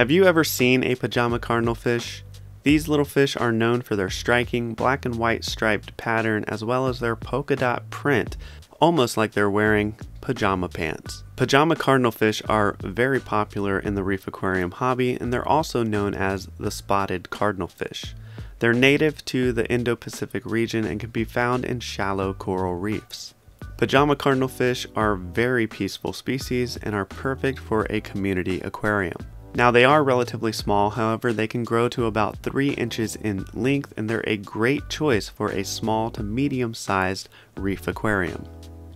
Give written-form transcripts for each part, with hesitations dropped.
Have you ever seen a pajama cardinalfish? These little fish are known for their striking black and white striped pattern as well as their polka dot print, almost like they're wearing pajama pants. Pajama cardinalfish are very popular in the reef aquarium hobby, and they're also known as the spotted cardinalfish. They're native to the Indo-Pacific region and can be found in shallow coral reefs. Pajama cardinalfish are very peaceful species and are perfect for a community aquarium. Now, they are relatively small, however they can grow to about 3 inches in length, and they're a great choice for a small to medium-sized reef aquarium.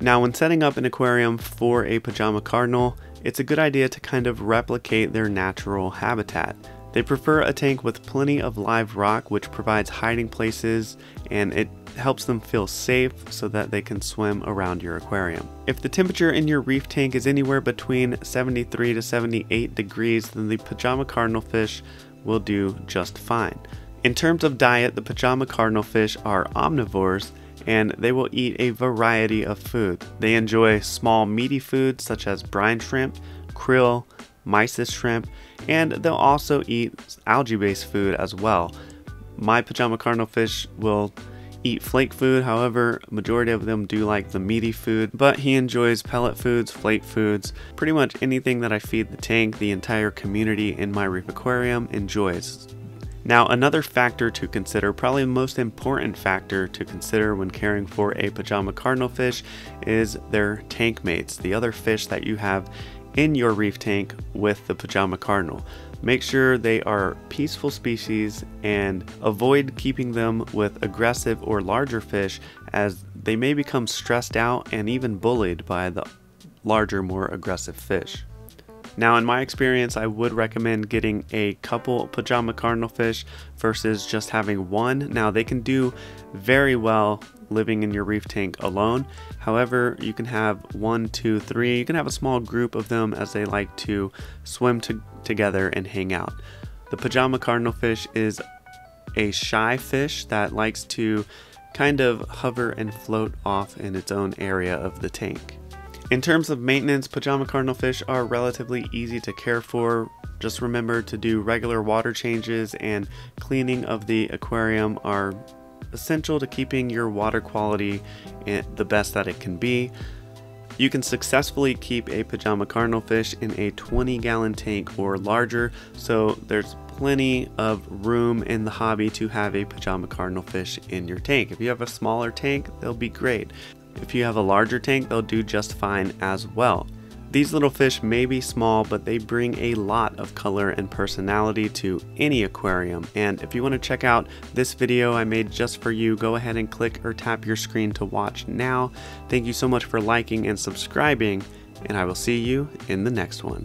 Now, when setting up an aquarium for a pajama cardinal, it's a good idea to kind of replicate their natural habitat. They prefer a tank with plenty of live rock, which provides hiding places, and it helps them feel safe so that they can swim around your aquarium. If the temperature in your reef tank is anywhere between 73 to 78 degrees, then the pajama cardinalfish will do just fine. In terms of diet, the pajama cardinalfish are omnivores, and they will eat a variety of food. They enjoy small meaty foods such as brine shrimp, krill, mysis shrimp, and they'll also eat algae-based food as well. My pajama cardinalfish will eat flake food, however, majority of them do like the meaty food, but he enjoys pellet foods, flake foods, pretty much anything that I feed the tank. The entire community in my reef aquarium enjoys. Now, another factor to consider, probably the most important factor to consider when caring for a pajama cardinalfish, is their tank mates, the other fish that you have in your reef tank with the pajama cardinal. Make sure they are peaceful species and avoid keeping them with aggressive or larger fish, as they may become stressed out and even bullied by the larger, more aggressive fish. Now, in my experience, I would recommend getting a couple pajama cardinalfish versus just having one. Now, they can do very well living in your reef tank alone. However, you can have 1, 2, 3, you can have a small group of them, as they like to swim together and hang out. The pajama cardinalfish is a shy fish that likes to kind of hover and float off in its own area of the tank. In terms of maintenance, pajama cardinalfish are relatively easy to care for. Just remember to do regular water changes, and cleaning of the aquarium are essential to keeping your water quality the best that it can be. You can successfully keep a pajama cardinalfish in a 20-gallon tank or larger, so there's plenty of room in the hobby to have a pajama cardinalfish in your tank. If you have a smaller tank, they'll be great. If you have a larger tank, they'll do just fine as well. These little fish may be small, but they bring a lot of color and personality to any aquarium. And if you want to check out this video I made just for you, go ahead and click or tap your screen to watch now. Thank you so much for liking and subscribing, and I will see you in the next one.